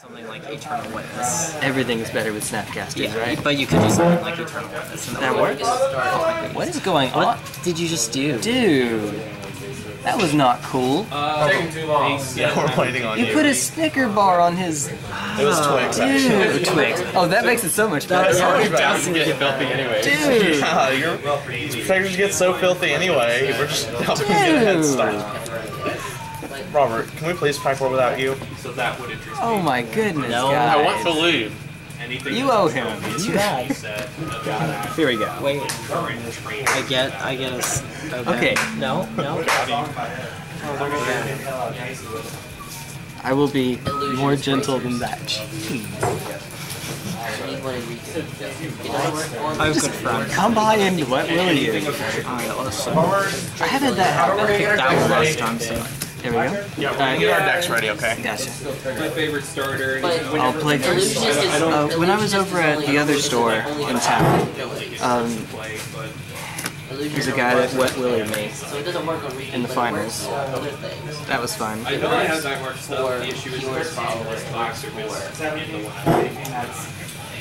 Something like Eternal Witness. Everything is better with Snapcasting, yeah, right? But you could do something like Eternal Witness. And that works? Oh, what is going on? What did you just do? Dude, that was not cool. Taking too long. Yeah, we're waiting on you. You put a Snicker bar on his... It was Twix, actually. Twix. Oh, that makes it so much better. It's already about to get filthy anyway. Dude! Yeah, your figures get so filthy anyway. We're just helping you get a head start. Robert, can we please pack more without you? So that would interest me. Oh my goodness, no, guys. I want to leave. Anything you owe him. You guys. Here we go. Wait. I get us. Okay. No. I will be more gentle than that. I'm good friend. Come by and what will you? I haven't that happen. I kicked out last time, so. There we go. Yeah, we're gonna get our decks ready, okay? Gotcha. My favorite starter. I'll play first. When I was over at the other store in town, there's a guy that Wet Willie made in the finals. That was fun. I know I have that work stuff. The issue is there's followers, box or miss.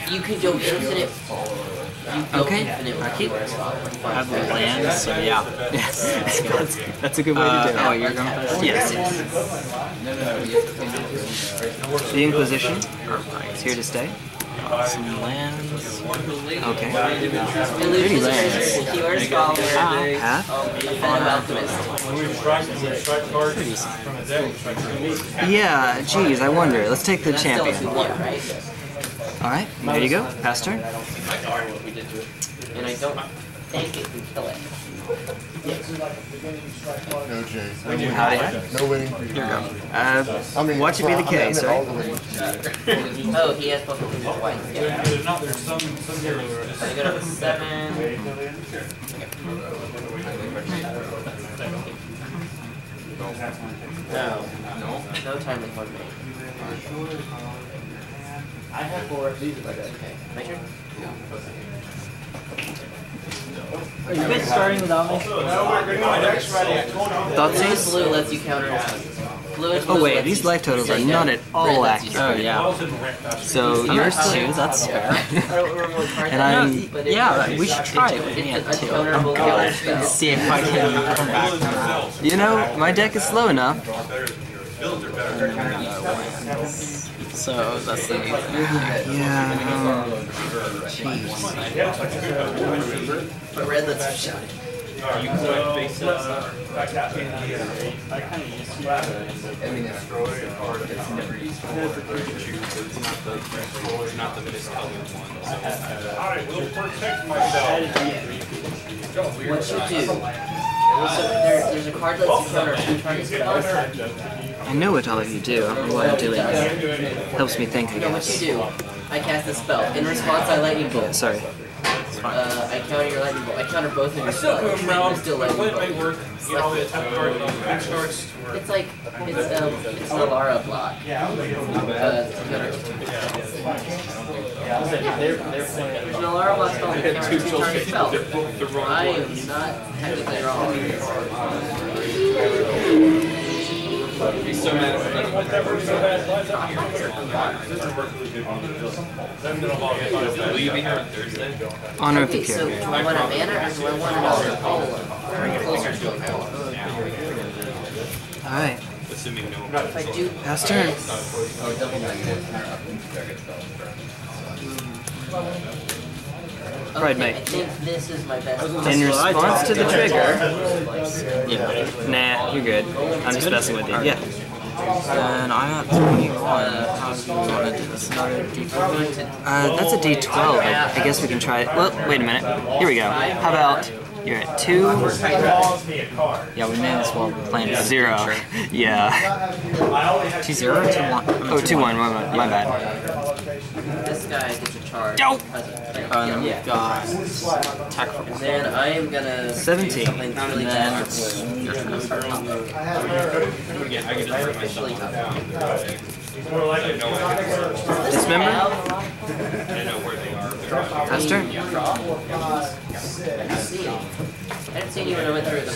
You could go infinite follower. Okay, I keep have land, so yeah. Yes. That's a good way to do it. Oh, you're going first? Yes. The Inquisition is here to stay. Some lands. Okay. Pretty lands. Half. Yeah, geez, I wonder. Let's take the champion. Alright, there you go. Pass turn. And I don't think it can kill it. No, Jay. No winning. Here we go. Watch it be the case, right? Oh, he has both of them twice. Yeah. There's some heroes. I got up 7. No time in 1 minute. I have 4 of these if I got it. Okay. My turn? No. Are you guys starting without me? Thoughtseize? Blue lets you counter. Oh wait, these life totals are not at all accurate. Oh yeah. So yours too, that's fair. And I'm... Yeah, we should try it with me at 2. Oh god. Let's see if I can come back. You know, my deck is slow enough. So that's the reason. The red that's shiny. I will protect myself. What you do? There's a card that's counter two targets. I know what all of you do. I don't know why I'm doing this. It helps me think, I guess. You know what you do? I cast a spell. In response, I lightning bolt. Sorry. I counter your lightning bolt. I counter both of your spells. I'm still lightning bolt. It's like it's the Lara block. There's no Lara block spell. I am not technically wrong. Honor of the Pure. Do I want a mana or do I want another power? Alright. If I do pass turn. Pridemate. I think this is my best. In response to the trigger, yeah. Nah, you're good. I'm just messing with you. Yeah. And I got 21. That's a D12. I guess we can try it. Well, wait a minute. Here we go. How about you're at 2? Yeah, we may as well plan 0. Yeah. 2-0 or 2-1? Oh, 2-1. My bad. This guy gets a charge. Attack for 1. Then I am gonna 17. And then it's your turn to start top. Officially top. Dismember? I know where they are. Tester? I didn't see any when I went through them.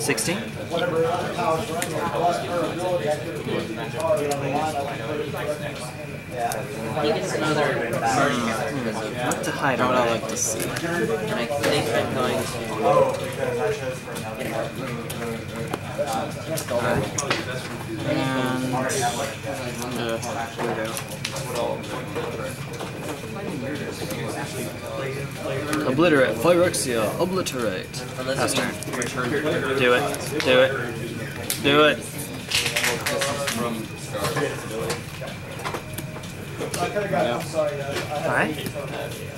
16? I think it's another Not to hide what I like to see. And I think I'm going to... Obliterate. Phyrexia. Obliterate. Pass turn. Do it. Do it. Do it. Alright.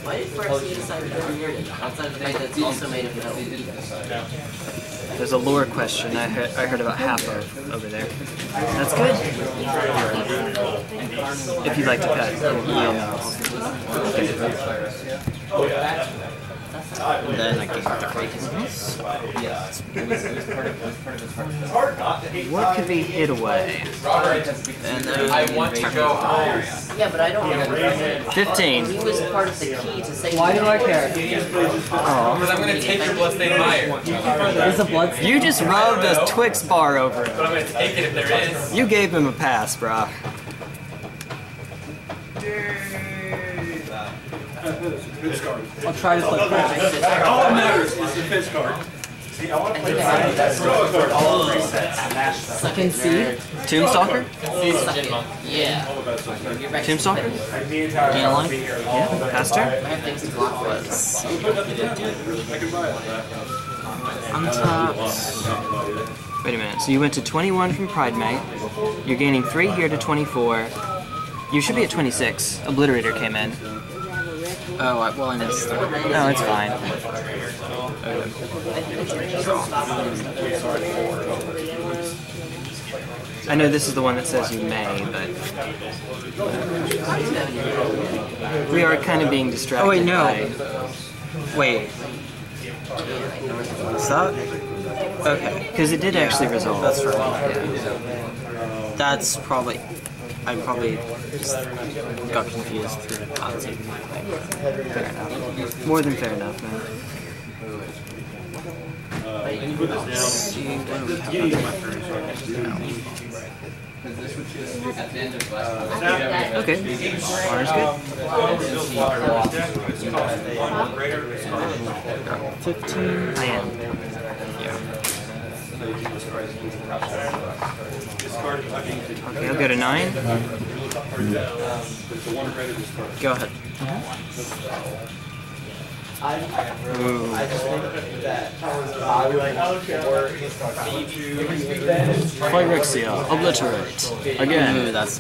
Why did Phyrexia decide to go weird outside of the fact that it's also made of metal? There's a lore question I heard about half of over there. That's good. If you'd like to cut. And then I can get the craziness. What could be hid away? And then I want to go higher. Yeah, but I don't know. 15. He was part of the key to say. Why do I care? Oh. Because I'm going to take your bloodstained mire. Is a bloodstained? You just rubbed a Twix bar over it. But I'm going to take it if there is. You gave him a pass, brah. I'll try to play. All that matters is the fish card. See, I want to play that card. All the resets. I can see. Tomb Stalker? Yeah. Tomb Stalker? Gain a line? Yeah. Pastor? I have things to block with. On top. Wait a minute. So you went to 21 from Pridemate. You're gaining 3 here to 24. You should be at 26. Obliterator came in. Oh, well, I missed. No, it's fine. I know this is the one that says you may, but... We are kind of being distracted. Oh, wait, no. Wait. Stop? Okay. Because it did actually resolve. That's right. Yeah. That's probably... I probably just got confused through the concept of my life. Fair enough. More than fair enough, man. Okay. Honor's good. 15. Man. Yeah. Okay, I'll go to 9. Go ahead. Ooh. Phyrexia, obliterate. Again. Ooh, that's...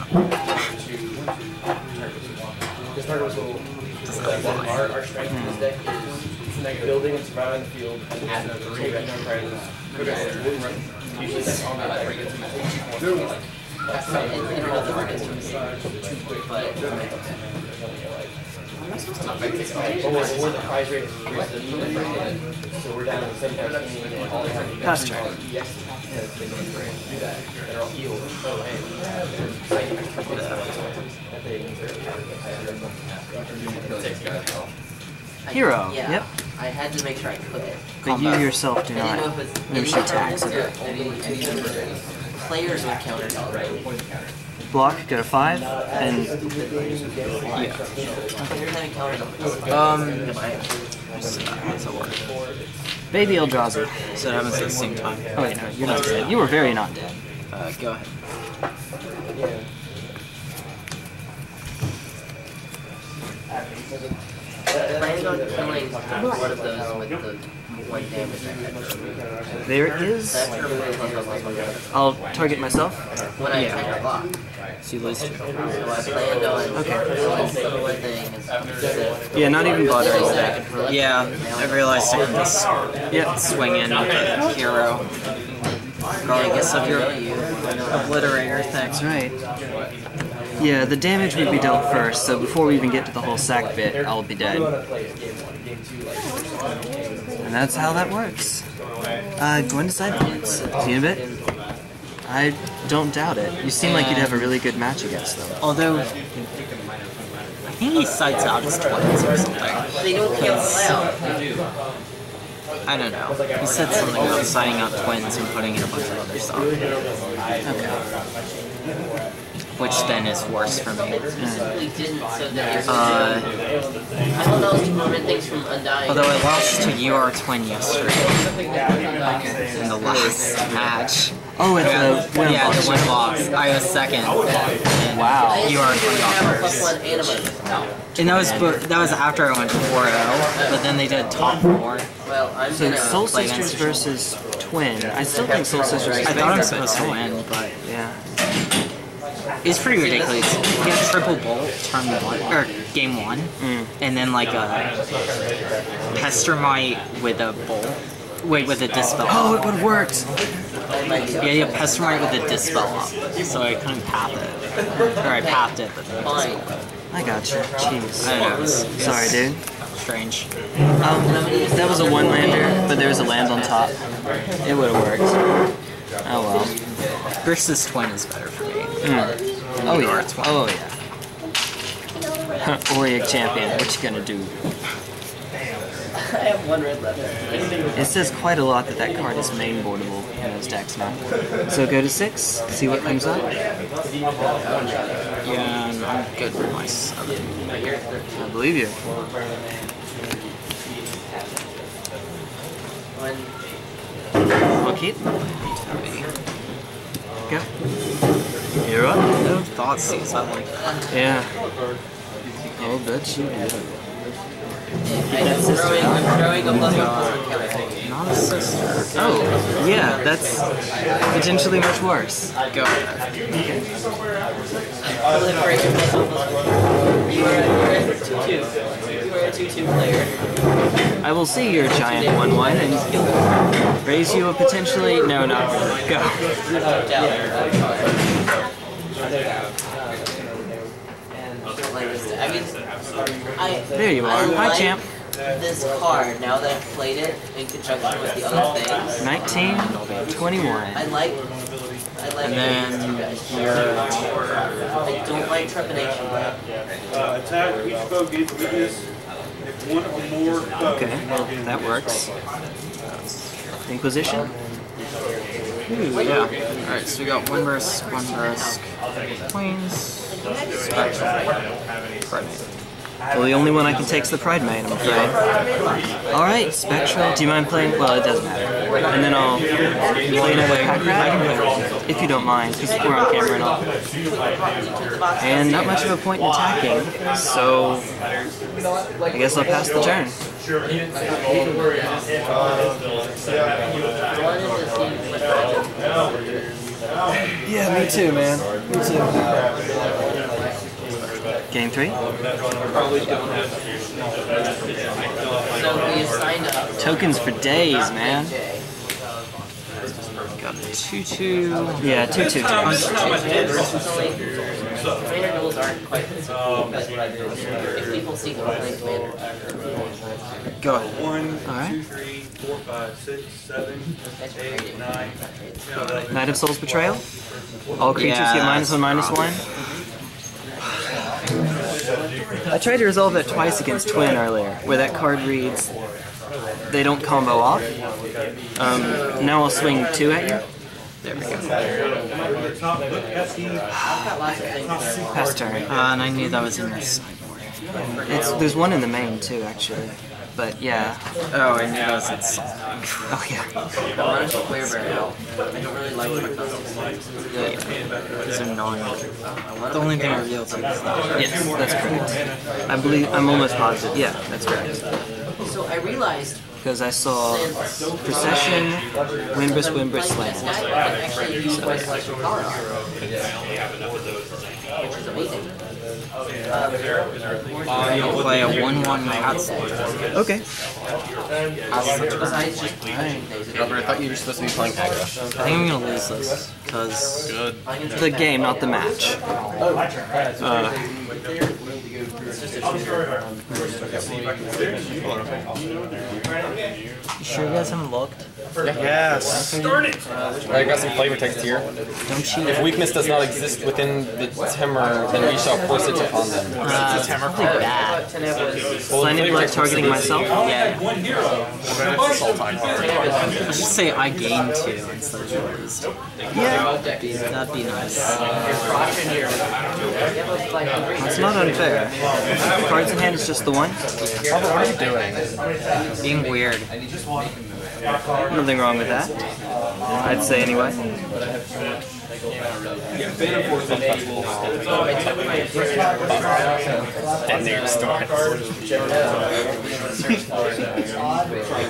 Building and surrounding the field and the three random prizes. Usually that's all that I get to my last time I did all the targets from the too quick, but am I supposed to the prize rate is so we're down to the same time and all the time pass turn. Do that. They're all healed. Oh, hey. Hero. Yeah. Yep. I had to make sure I could. But you yourself do not. Players would counter it, right? Block, go to 5, and yeah. Baby Eldrazi. So it happens at the same time. Oh wait, no, you're not dead. You were very not dead. Go ahead. Yeah. Plans on killing one of those with the 1 damage I had. There is. I'll target myself. When I attack a block. So you lose 2. So I planned on. Okay. Yeah, not even bothering with that. Yeah, I realized I can just swing in with a hero. Probably guess up your obliterator. That's right. Yeah, the damage would be dealt first, so before we even get to the whole sack bit, I'll be dead. And that's how that works. Going to side points. See you in a bit? I don't doubt it. You seem like you'd have a really good match against them. Although, I think he sights out his Twins or something. They don't kill out. I don't know. He said something about signing out Twins and putting in a bunch of other stuff. Okay. Which then is worse for me. I don't know if you prevent things from undying. Although I lost to UR Twin yesterday in the last match. Oh, in the win box. Yeah, the win box. I was second. Wow. UR Twin got first. And that was after I went to 4-0, but then they did top 4. So Soul Sisters versus Twin. I still think Soul Sisters is better. I thought I was supposed to win, but yeah. It's pretty ridiculous. He had triple bolt turn one, or game one, and then like a Pestermite with a bolt. Wait, with a dispel. Oh, it would have worked! Yeah, you have Pestermite with a dispel up, so I couldn't path it. Or I pathed it, but then I dispelled it. I gotcha. Jeez. I know. Sorry, dude. Strange. That was a one lander, but there was a land on top. It would have worked. Oh well. Grixis twin is better for me. Oh yeah. Oh yeah. Auriok Champion, what you gonna do? I have one red left. It says quite a lot that that card is main boardable in those decks now. So go to 6, see what comes up. Yeah, I'm good with my 7. I believe you. We'll keep. Go. You're up. No Thoughtseize, I like that. Yeah. I'll bet you do. I'm throwing a level. Not a sister. Oh, yeah, that's potentially much worse. Go. Okay. You are a 2-2 player. I will see your giant 1-1 and raise you a potentially... No, not really. Go. There you are. Hi, champ. This card, now that I've played it in conjunction with the other things. 19, 21. I like and then I don't like trepidation. Attack each foe gets weakness. If one or more foe. Okay, well, that works. Inquisition? Yeah. Alright, so we got Wimbus, Queens, Spectral, Pridemate. Well, the only one I can take is the Pridemate, I'm afraid. Alright, Spectral, do you mind playing? Well, it doesn't matter. And then I'll play another Pack Rat, if you don't mind, because we're on camera and all. And not much of a point in attacking, so I guess I'll pass the turn. Yeah, me too, man. Me too. Game 3? Tokens for days, man. Got 2-2. Yeah, 2-2. Commander duels aren't quite as good if people see them playing Commander. Go ahead. 1, 2, 3, 4, 5, 6, 7, 8, 9. Night of Souls' Betrayal? All creatures get -1/-1. I tried to resolve that twice against Twin earlier, where that card reads, they don't combo off. Now I'll swing 2 at you. There we go. Pass turn. And I knew that was in your sideboard. There's one in the main, too, actually. But yeah. Oh, I knew that was in something. Oh, yeah. I'm not a player right now. I don't really like my costumes. It's annoying. The only thing I revealed is that. Yes, that's correct. I believe, I'm almost positive. Yeah, that's correct. So I realized. Because I saw Procession, Wimbus, Slam. Which is amazing. I'll play a 1-1 Outside. Okay. Robert, I thought you were supposed to be playing aggro. I think I'm going to lose this, because... The game, not the match. You sure you guys haven't looked? Yes. Darn it! I got some flavor text here. If weakness does not exist within the Temur, then we shall force it upon them. It's a Temur card. Blinded Blood targeting myself? Yeah. Just say I gain 2 instead of yours. Yeah. That'd be nice. That's not unfair. Cards in hand is just the one. What are you doing? Being weird. Nothing wrong with that. I'd say anyway. And there starts.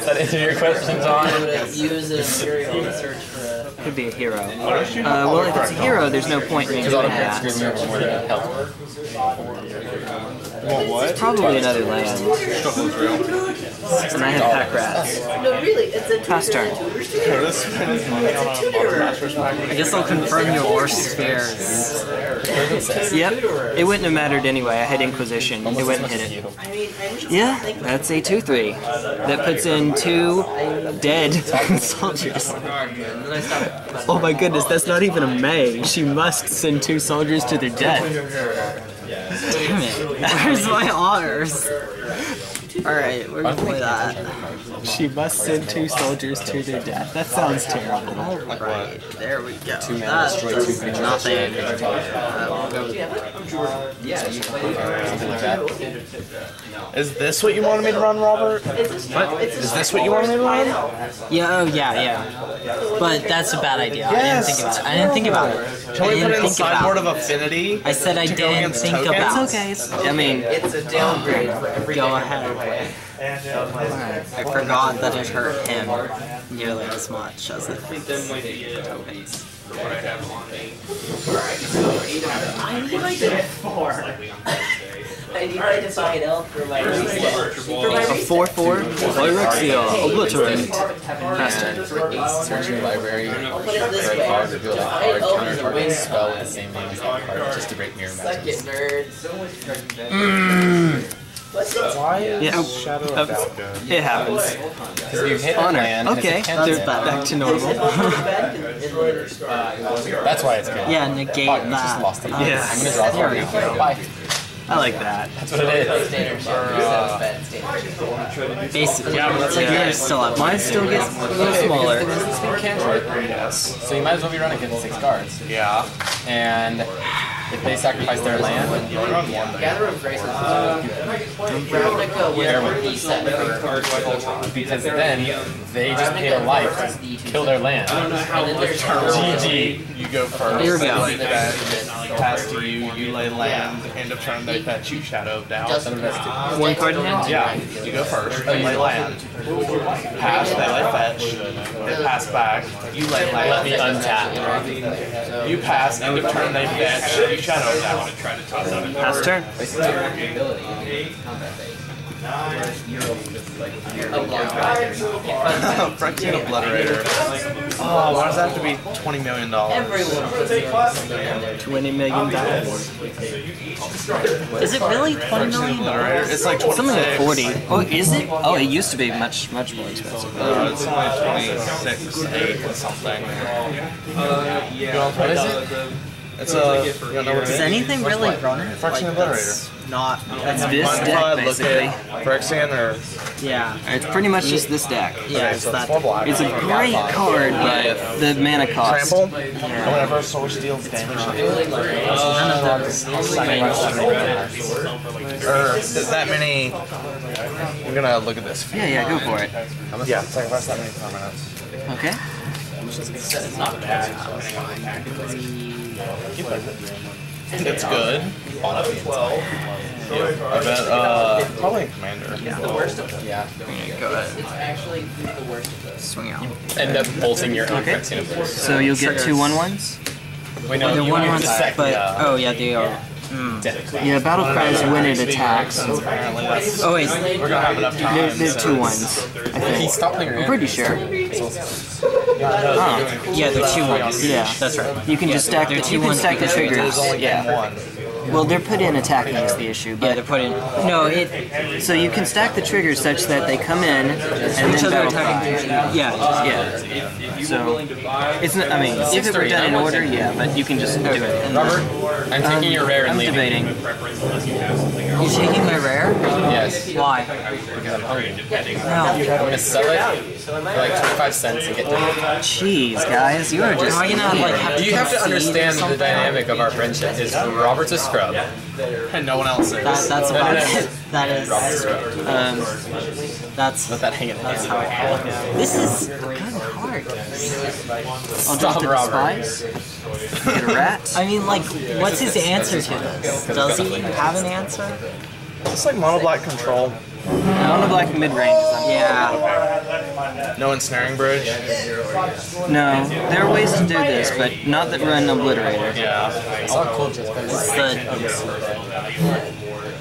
That answer your questions on? Could be a hero. Well, if it's a hero, there's no point in doing that. It's probably another land. And I have Pack Rats. No, really, it's a pass turn. I guess I'll confirm your worst spheres. Yep, it wouldn't have mattered anyway. I had Inquisition. It wouldn't hit it. Yeah, that's a 2/3. That puts in 2 dead soldiers. Oh my goodness, that's not even a May. She must send 2 soldiers to their death. Damn it. Where's my honors? Alright, we're gonna play that. She must send 2 soldiers to their death. That sounds terrible. Alright, there we go. That does nothing. Is this what you wanted me to run, Robert? What? Is this what you wanted me to run? Yeah, oh yeah, yeah. But that's a bad idea. Yes, I didn't think about it. Can we put in sideboard of affinity? I said I didn't think about it. It's okay. I mean, it's a downgrade for every go ahead. I forgot that it hurt him nearly as much as it saved tokens. I need my deck 4. I need my Divine Elf for my reset. A 4/4 Phyrexia Obliterator. Faster. Search your library. I'll put it this way. Divine Elf is a win spell with the same name as that card, just to break mirror matches. Suck it, nerds. Why is Shadow of Valka? It happens. You hit Honor. Okay, they're back to normal. That's why it's good. Yeah, negate that. Just lost it. Yeah. I'm gonna draw it. Bye. I like that. That's what it is. Basically, yours still up. Mine still gets a little smaller. So you might as well be running against 6 cards. Yeah. And if they sacrifice their land, Gathering of Graces because then they just pay a life to kill their land. GG. You go first. Here we go. Pass to you, you lay land, end of turn they fetch you Shadow of Doubt. One card in hand? Yeah, you go first, they lay land. Pass, they lay fetch, they pass back, you lay land. Let me untap. You pass, end of turn they fetch, you Shadow of Doubt. Pass turn. Phyrexian Obliterator. Oh, why does that have to be $20 million? $20 million. Is it really $20 million? It's like 26. Something like 40. Oh, is it? Oh, it used to be much more expensive. It's like 26, 8 or something. What is it? It's does anything really Phyrexian Obliterator? Not that's this deck basically. Phyrexian or it's pretty much just this deck. Yeah, it's that. It's a great card, but the mana cost. Trample. Whenever Soul steals damage. There's that many. I'm gonna look at this. Yeah, go for it. Yeah, sacrifice that many permanents. Okay. It's not bad. It's good. I bet, probably Commander. Yeah. The worst of them. Yeah. Go ahead. It's actually the worst of those. Swing out. End up bolting your own. Okay. So you'll get 2 1/1s? Wait, no, they're 1/1s, but... Oh, yeah, they are. Mm. Yeah, battle cries when it attacks. Oh, wait. We're gonna have enough time. They're 2 1s, I think. I'm pretty sure. Yeah, they're 2 1s. Yeah, that's right. You can just stack the triggers. Yeah. Well, they're put in attack makes the issue. But yeah, they're put in. No, it. So you can stack the triggers such that they come in and each other attacking. Yeah. So it's not. I mean, if it were done in order, yeah. But you can just do it. Robert, I'm taking your rare and leaving. I'm debating. You taking my rare? Yes. Why? Because I'm hungry. No. You want to sell it for like 25 cents and get to Jeez, guys, you are just. Are you not, like, you have to understand the dynamic of our friendship. Is Robert's a scrub, and no one else is. That's about it. That is. That's. Let that hang in the air. That's how I feel. This is kind of hard. I'll drop the Despise. Get a rat. I mean, like, what's his answer to this? Does he have an answer? It's like mono-black control. Mono-black mid-range. Yeah. No ensnaring bridge? No. There are ways to do this, but not that run Obliterator. Yeah. It's all cool just because it's the...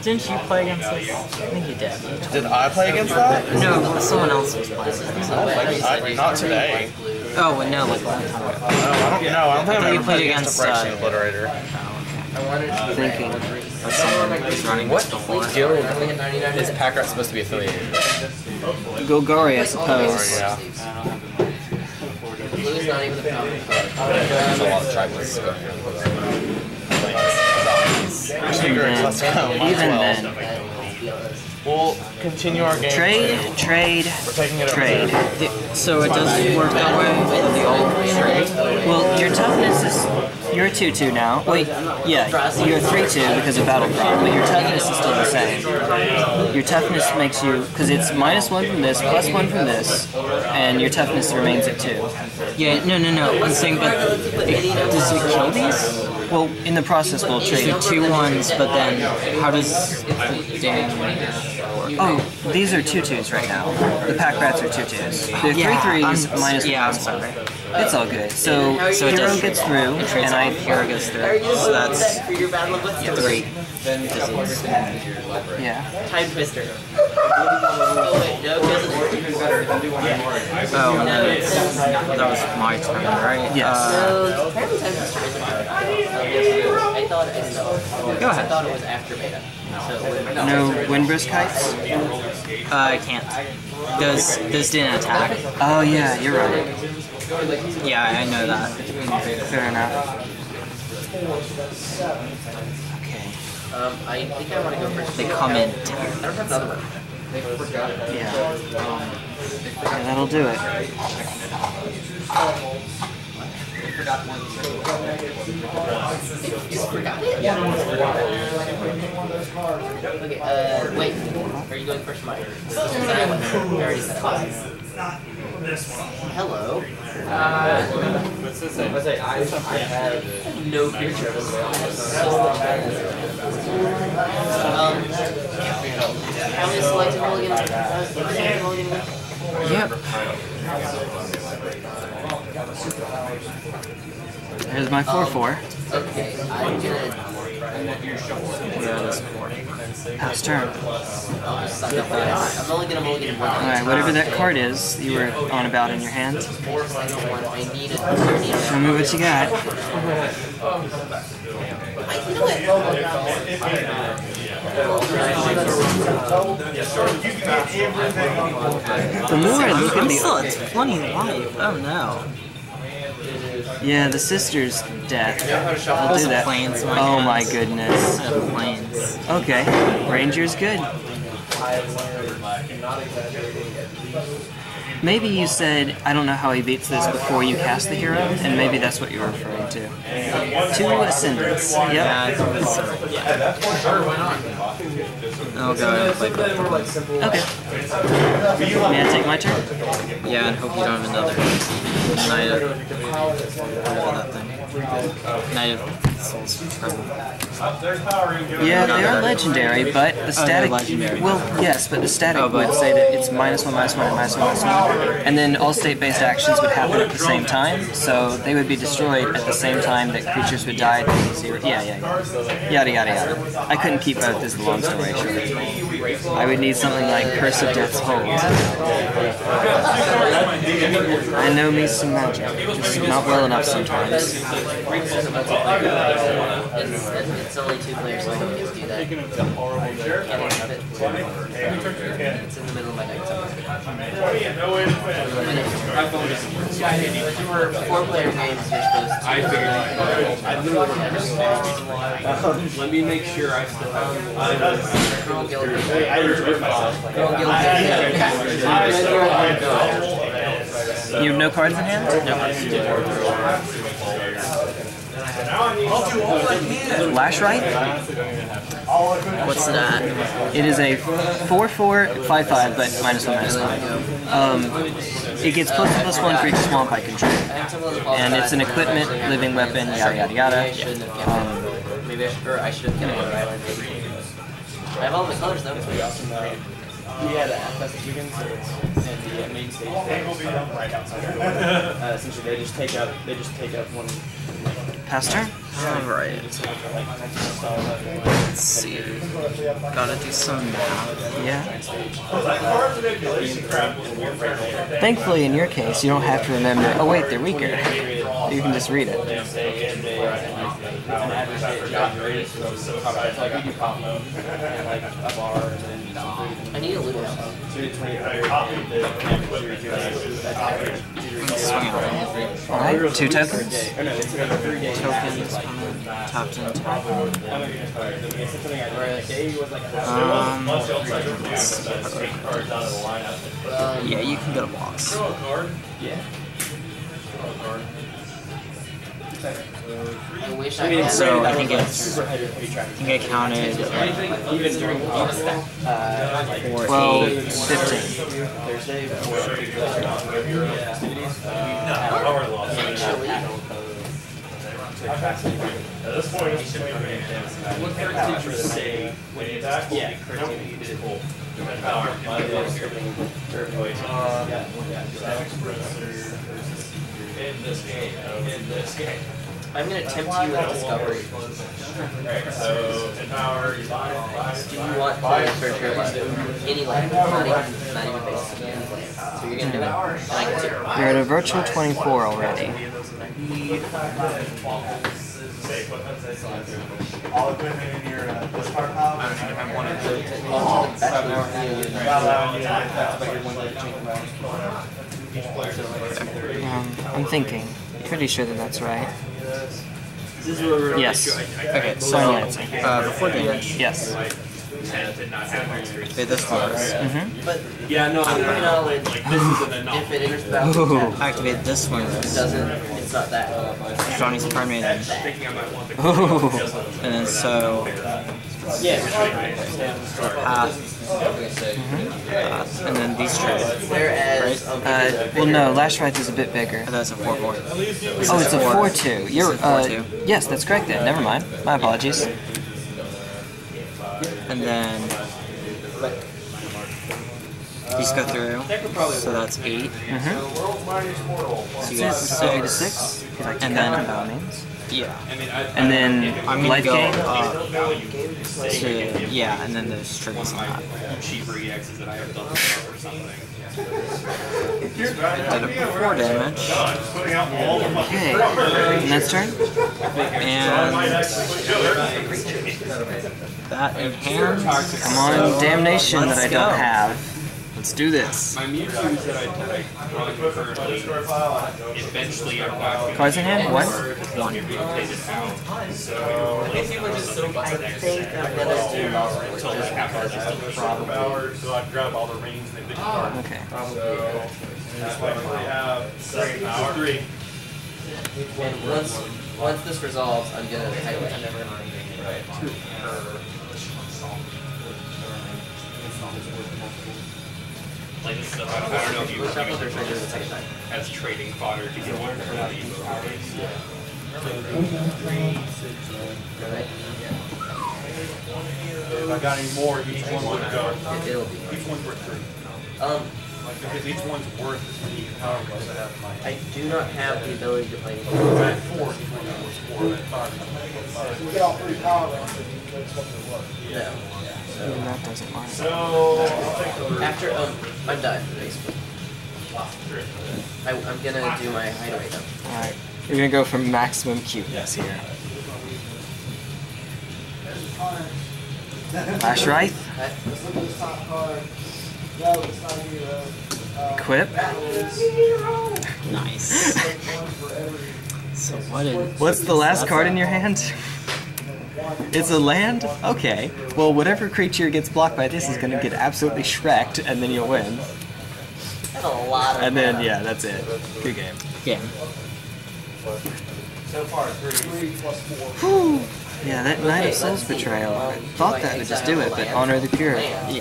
Didn't you play against this? I think you did. Did I play against that? No, someone else was playing against that. Not today. Oh, well, no, like last time. No, I don't think I've ever played against a Phyrexian Obliterator. I wanted thinking running what guild is Pack Rat supposed to be affiliated with? Golgari, I suppose. Yeah. There's a lot of tribalists going here. Even then. We'll continue our game. Trade. So it does work that way? Well, your toughness is... You're 2-2 now. Wait, yeah, you're 3-2 because of battle cry, but your toughness is still the same. Your toughness makes you... Because it's -1 from this, +1 from this, and your toughness remains at 2. Yeah, no. I'm saying, but... Does it kill these? Well, in the process, we'll trade. So 2-1s, but then how does damage work? Oh, these are 2-2s right now. The Pack Rats are 2-2s. They're 3-3s -1. Yeah, I'm sorry. It's all good. So it does gets through, and I Hero gets through. So that's 3. Yeah. Time Twister. Oh, no, that was my turn, right? Yes. Go ahead. I thought it was after beta. No Wimbus kites? I can't. Those didn't attack. Oh yeah, you're right. Yeah, I know that. Fair enough. Okay. I think I want to go first. They come in. I don't have another one. Yeah, that'll do it. You forgot it? Yeah. Okay, wait. Are you going first, Mike? Hello. What's this say? I have no future. How many selected mulligan? Yep. Here's my 4/4. Okay, I'm gonna. Pass turn. I'm only going to mulligan one. Alright, whatever that card is you were on about in your hand. Show me what you got. I knew it! The more I look at the... I'm still at 20 life. Oh no. Yeah, the sister's death. I'll do that. Oh my goodness. Okay, Ranger's good. Maybe you said, I don't know how he beats this before you cast the hero, and maybe that's what you were referring to. 2 Ascendants. Yep. I'll go ahead and play both. Okay. May I take my turn? Yeah, and hope you don't have another Night of... that thing. Night of Souls. Yeah, they are legendary, but the static... Well, yes, but the static would say that it's -1, -1, and -1, -1. And then all state-based actions would happen at the same time, so they would be destroyed at the same time that creatures would die. Yada yada yada. I couldn't keep out this long story. Sure. I would need something like Curse of Death's Hold. I know me some magic, just not well enough sometimes. It's only two players, so I don't just do that. It's in the middle of my night. Four-player games you're supposed to. I literally remember this. Let me make sure I still have You have no cards in hand? No cards. Lashwrithe? What's that? It is a 4/4/5/5, but -1/5. It gets +1/+1 for each swamp I control. And it's an equipment, living weapon, yada yada yada. Maybe I should have kept it. I have all the colors though. We had access to Jugans and the main stage right outside our door. Essentially, they just take up one. Pastor? Alright. Let's see. Gotta do some math. Yeah. Thankfully, in your case, you don't have to remember. Oh wait, they're weaker. You can just read it. I need a little help. Alright, 2 tokens. Tokens top 10 yeah, you can get a box. Yeah. I wish I had. So I think it's. I think I counted. Even during the 12, 15. Thursday. At this point, you should be on what character did you say when you attack? Yeah, you did it. In this game. I'm going to tempt you with discovery. Alright, so Temur, you buy it. Do you want to search your life? Any life, not even based on any life. So you're going to do it. You're at a virtual 24 already. All equipment in your discard pile. I don't even have one of those. I'm thinking. Pretty sure that that's right. Yes. Okay, so before damage. Yes. It does close. But yeah, no, if it enters the battle, activate this one. If it doesn't, it's not that. Johnny's primary damage. And then so. Yeah. And then these two. Right? Well, no, Lashwrithe is a bit bigger. Oh, that's a 4/4. Oh, it's a 4/2. You're. Yes, that's correct then. Never mind. My apologies. And then these go through. So that's 8. So you get 6. And then yeah. And then I'm life gain. Yeah, and then there's triggers on that. Cheaper EXs that I have done or something. It did a 4 damage. Okay. And that's turn. And that enhanced. Come on, damnation that I don't have. Let's do this. My Mewtwo's that I run currently, eventually I'm not going to do it. What? One. So, I think I'm going to do half hours. So I grab all the rings and they pick apart. Okay. So, I have 3. Once this resolves, I'm going to highlight. Like this stuff. I don't know if you were using this as trading fodder to get one for the emo cards. Yeah. If I got any more, each one would go. Each one's worth 3. Because each one's worth as many power cards I have in my hand. I do not have the ability to play. I had 4, each one was 4, but you get all 3 power cards, that's what it was. No. That doesn't matter. So after I'm done, basically. I'm gonna do my hideaway though. Alright. We're gonna go for maximum cuteness here. Lashwrithe. Equip. Nice. So what's the last card in your hand? It's a land? Okay. Well, whatever creature gets blocked by this is going to get absolutely shreked, and then you'll win. That's a lot of. And then, yeah, that's it. Good game. Yeah. So far, 3 plus 4. Yeah, that Night of Souls' Betrayal. I thought that would just do it, but Honor of the Pure. Yeah.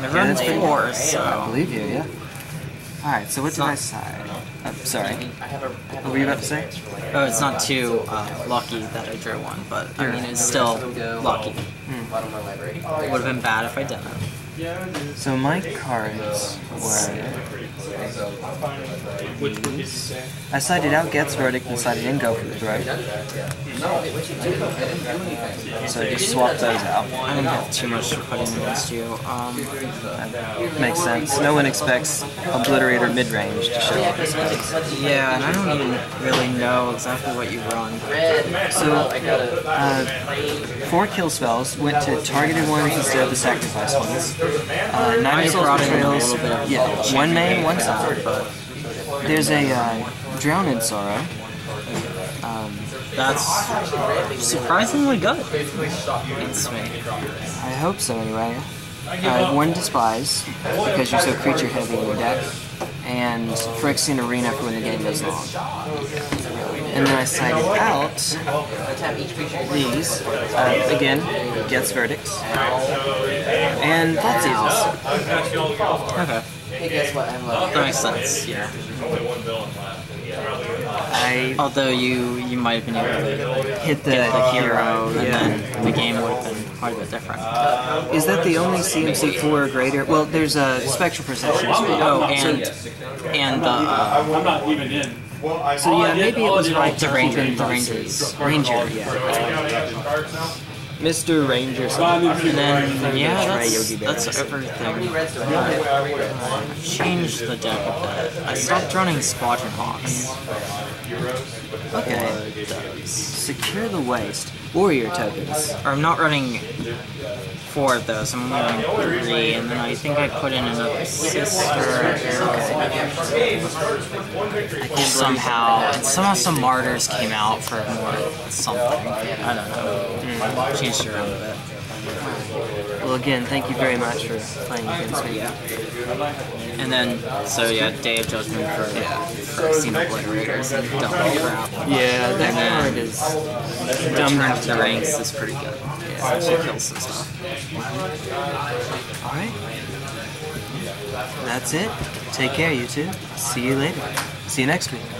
Never run before, so. I believe you, yeah. Alright, so what did I decide? I'm sorry. What were you about to say? Oh, it's not too lucky that I drew one, but I mean, it's still lucky. Hmm. It would have been bad if I didn't. So my cards were... I sided out Geth's Verdict and sided in Go for the Throat. So I just swap those out. I don't have too much to put in against you. That makes sense. No one expects Obliterator mid-range to show up as well. Yeah, and I don't even really know exactly what you run. So, 4 kill spells went to targeted ones instead of the sacrifice ones. 9 Souls Betrayals, yeah, 1 main, 1 side. There's a Drown in Sorrow. That's surprisingly good. It's me. I hope so, anyway. 1 Despise, because you're so creature heavy in your deck, and Phyrexian Arena for when the game goes long. And then I sided out these, again, Geth's Verdict, and Thoughtseize. Okay. Hey, guess what? That makes sense, yeah. Although you might have been able to hit the hero, yeah, and then the game would have been quite a bit different. Is that the only CMC 4 or greater? Well, there's a Spectral Procession. Oh, and the... I'm not even in. So yeah, maybe it was right to Ranger, yeah. Mr. Ranger, something. And then, yeah, that's everything. I changed the deck a bit. I stopped running Squadron Hawks. Okay. Secure the Waste. Warrior tokens. Or I'm not running 4 of those, I'm only running 3, and then I think I put in another sister. Okay. Somehow some martyrs came out for more something. I don't know. Changed it around a bit. Well, again, thank you very much for playing against me. And then, so yeah, Day of Judgment for Phyrexian Obliterators and Dumb Crap. Yeah, that card is... Dumb Crap to Ranks is pretty good. Yeah, she kills some stuff. Alright. That's it. Take care, you two. See you later. See you next week.